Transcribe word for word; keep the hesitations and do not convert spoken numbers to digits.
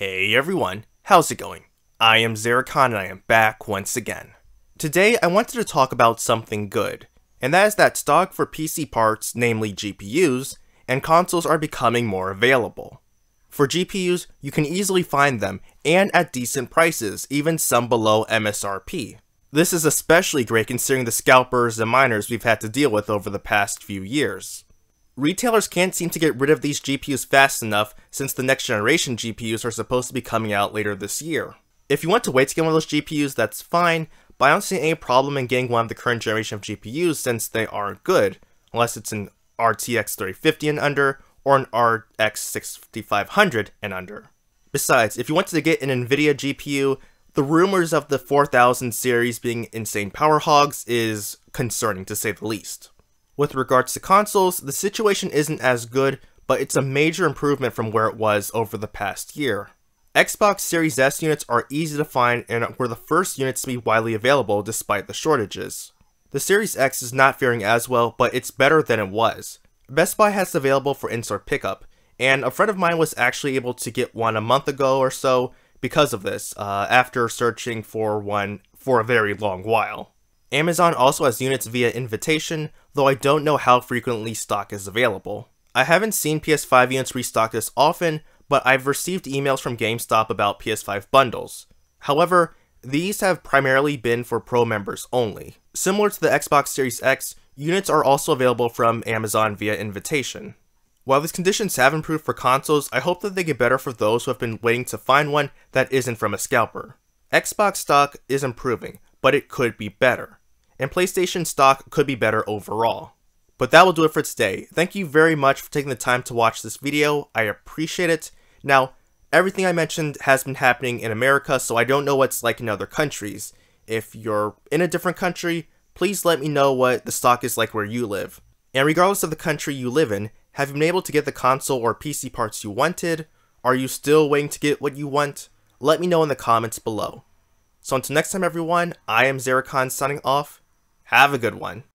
Hey everyone, how's it going? I am Xeracon and I am back once again. Today I wanted to talk about something good, and that is that stock for P C parts, namely G P Us, and consoles are becoming more available. For G P Us, you can easily find them, and at decent prices, even some below M S R P. This is especially great considering the scalpers and miners we've had to deal with over the past few years. Retailers can't seem to get rid of these G P Us fast enough since the next generation G P Us are supposed to be coming out later this year. If you want to wait to get one of those G P Us, that's fine, but I don't see any problem in getting one of the current generation of G P Us since they aren't good, unless it's an R T X thirty fifty and under, or an R X sixty-five hundred and under. Besides, if you wanted to get an Nvidia G P U, the rumors of the four thousand series being insane power hogs is concerning to say the least. With regards to consoles, the situation isn't as good, but it's a major improvement from where it was over the past year. Xbox Series S units are easy to find and were the first units to be widely available despite the shortages. The Series X is not faring as well, but it's better than it was. Best Buy has it available for in-store pickup, and a friend of mine was actually able to get one a month ago or so because of this, uh, after searching for one for a very long while. Amazon also has units via invitation, though I don't know how frequently stock is available. I haven't seen P S five units restocked as often, but I've received emails from GameStop about P S five bundles. However, these have primarily been for Pro members only. Similar to the Xbox Series X, units are also available from Amazon via invitation. While these conditions have improved for consoles, I hope that they get better for those who have been waiting to find one that isn't from a scalper. Xbox stock is improving, but it could be better. And PlayStation stock could be better overall. But that will do it for today. Thank you very much for taking the time to watch this video. I appreciate it. Now, everything I mentioned has been happening in America, so I don't know what it's like in other countries. If you're in a different country, please let me know what the stock is like where you live. And regardless of the country you live in, have you been able to get the console or P C parts you wanted? Are you still waiting to get what you want? Let me know in the comments below. So until next time everyone, I am Xeracon signing off. Have a good one.